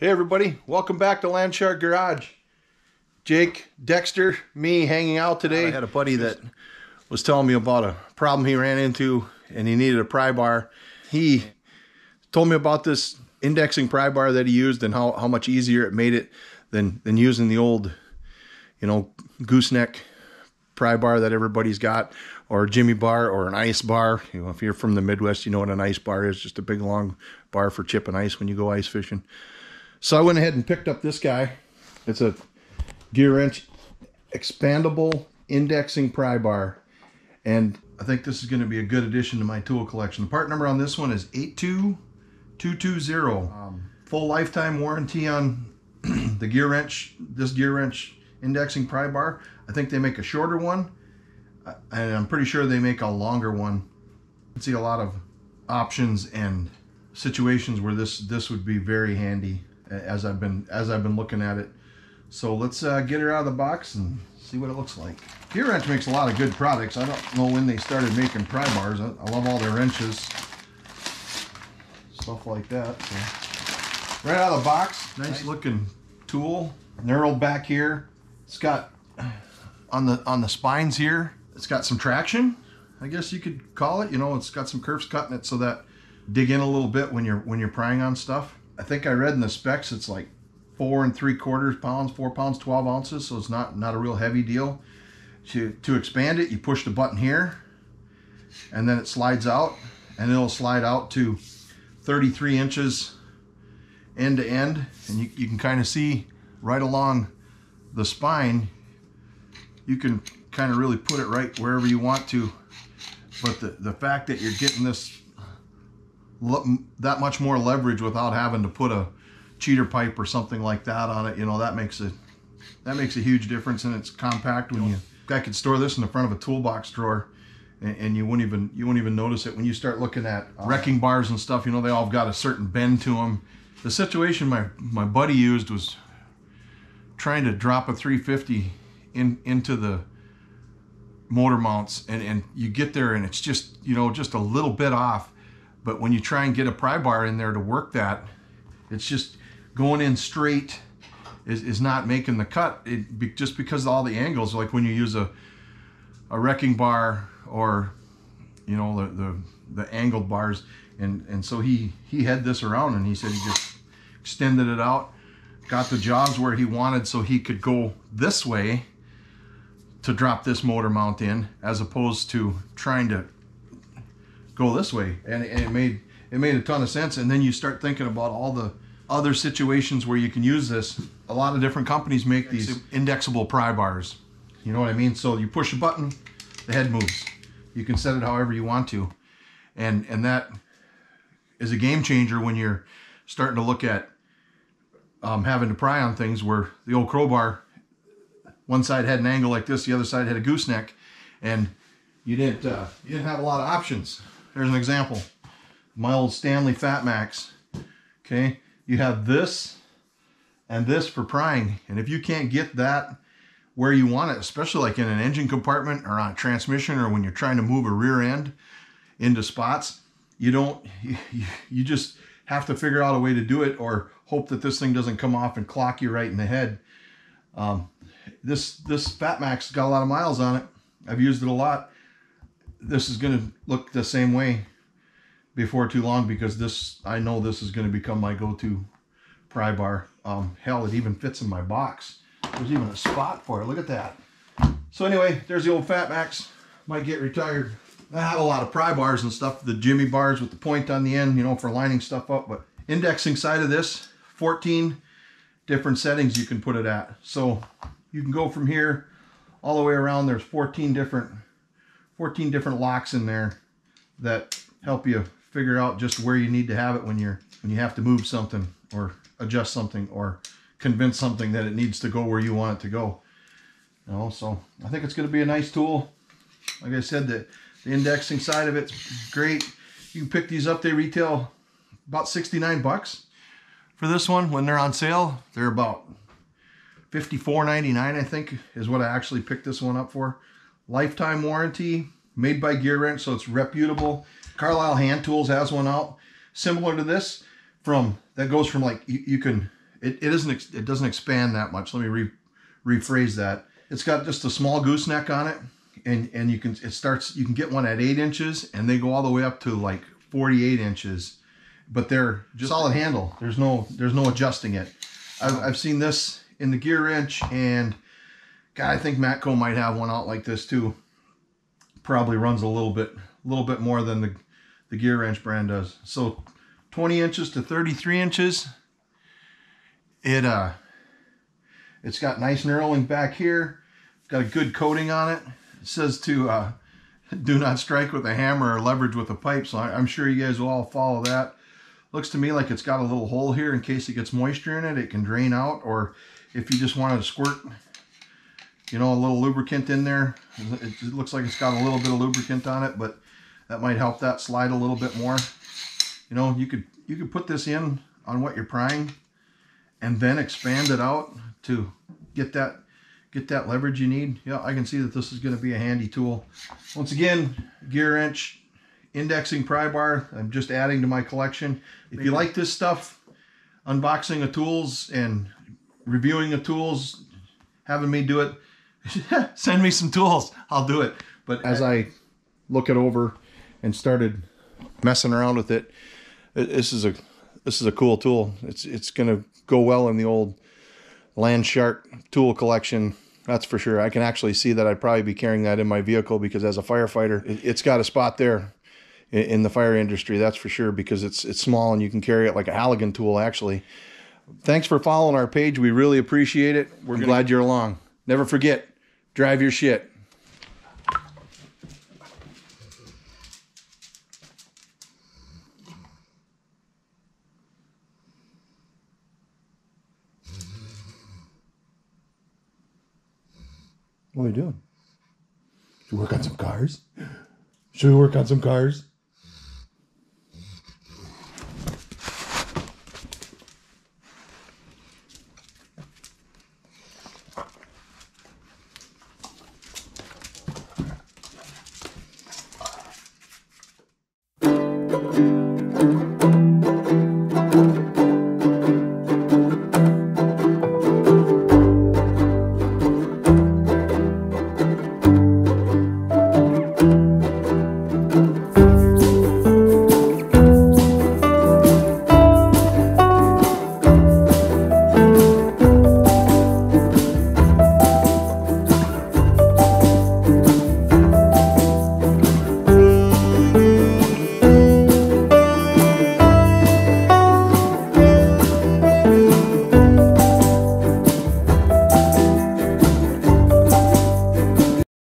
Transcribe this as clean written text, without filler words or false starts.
Hey everybody, welcome back to Landshark Garage. Jake, Dexter, me hanging out today. I had a buddy that was telling me about a problem he ran into and he needed a pry bar. He told me about this indexing pry bar that he used and how much easier it made it than using the old, you know, gooseneck pry bar that everybody's got, or a jimmy bar or an ice bar. You know, if you're from the Midwest, you know what an ice bar is, just a big long bar for chipping ice when you go ice fishing. So I went ahead and picked up this guy. It's a Gearwrench expandable indexing pry bar. And I think this is going to be a good addition to my tool collection. The part number on this one is 82220. Full lifetime warranty on the Gearwrench, this Gearwrench indexing pry bar. I think they make a shorter one, and I'm pretty sure they make a longer one. You can see a lot of options and situations where this would be very handy as I've been looking at it. So let's get her out of the box and see what it looks like. Gearwrench makes a lot of good products. I don't know when they started making pry bars. I love all their wrenches, stuff like that. So, right out of the box, nice looking tool. Knurled back here. It's got on the spines here, it's got some traction, I guess you could call it. You know, it's got some curves cutting it so that dig in a little bit when you're prying on stuff. I think I read in the specs it's like 4 3/4 pounds, 4 pounds 12 ounces, so it's not a real heavy deal. To expand it, you push the button here and then it slides out, and it'll slide out to 33 inches end to end, and you can kind of see right along the spine. You can kind of really put it right wherever you want to, but the fact that you're getting this that much more leverage without having to put a cheater pipe or something like that on it, you know, that makes a huge difference. And it's compact. When I could store this in the front of a toolbox drawer and you wouldn't even notice it. When you start looking at wrecking bars and stuff, you know, they all have got a certain bend to them. The situation my buddy used was trying to drop a 350 into the motor mounts, and you get there and it's just, you know, just a little bit off. But when you try and get a pry bar in there to work that, it's just going in straight is not making the cut. Just because of all the angles, like when you use a wrecking bar, or you know, the angled bars, and so he had this around, and he said he just extended it out, got the jobs where he wanted, so he could go this way to drop this motor mount in, as opposed to trying to go this way. And it made a ton of sense. And then you start thinking about all the other situations where you can use this. A lot of different companies make these indexable pry bars, you know what I mean? So you push a button, the head moves. You can set it however you want to, and that is a game changer when you're starting to look at having to pry on things where the old crowbar, one side had an angle like this, the other side had a gooseneck, and you didn't have a lot of options. There's an example, my old Stanley Fat Max. Okay, you have this and this for prying, and if you can't get that where you want it, especially like in an engine compartment or on a transmission, or when you're trying to move a rear end into spots, you just have to figure out a way to do it, or hope that this thing doesn't come off and clock you right in the head. This Fat Max got a lot of miles on it. I've used it a lot. This is going to look the same way before too long, because I know this is going to become my go-to pry bar. Hell, it even fits in my box. There's even a spot for it. Look at that. So anyway, there's the old Fat Max. Might get retired. I have a lot of pry bars and stuff, the jimmy bars with the point on the end, you know, for lining stuff up. But indexing side of this, 14 different settings you can put it at. So you can go from here all the way around. There's 14 different locks in there that help you figure out just where you need to have it when you have to move something, or adjust something, or convince something that it needs to go where you want it to go. You know, so I think it's going to be a nice tool. Like I said, the indexing side of it's great. You can pick these up. They retail about 69 bucks for this one. When they're on sale, they're about $54.99, I think, is what I actually picked this one up for. Lifetime warranty, made by Gearwrench, so it's reputable. Carlisle Hand Tools has one out similar to this, that goes from like, you can It doesn't expand that much. Let me rephrase that. It's got just a small gooseneck on it, and you can get one at 8 inches, and they go all the way up to like 48 inches, but they're just solid handle. There's no adjusting it. I've seen this in the Gearwrench, and God, I think Matco might have one out like this too. Probably runs a little bit more than the Gearwrench brand does. So 20 inches to 33 inches. It's got nice knurling back here. It's got a good coating on it. It says to do not strike with a hammer or leverage with a pipe, so I'm sure you guys will all follow that. Looks to me like it's got a little hole here in case it gets moisture in it. It can drain out, or if you just wanted to squirt, you know, a little lubricant in there. It looks like it's got a little bit of lubricant on it, but that might help that slide a little bit more. You know, you could put this in on what you're prying, and then expand it out to get that leverage you need. Yeah, I can see that this is going to be a handy tool. Once again, Gearwrench indexing pry bar. I'm just adding to my collection. If you like this stuff, unboxing of tools and reviewing of tools, having me do it, send me some tools. I'll do it. But as I look it over and started messing around with it, this is a cool tool. It's gonna go well in the old Landshark tool collection, that's for sure. I can actually see that I'd probably be carrying that in my vehicle, because as a firefighter, it's got a spot there in the fire industry, that's for sure, because it's small and you can carry it like a Halligan tool, actually. Thanks for following our page. We really appreciate it. We're glad you're along. Never forget, drive your shit. What are we doing? Should we work on some cars?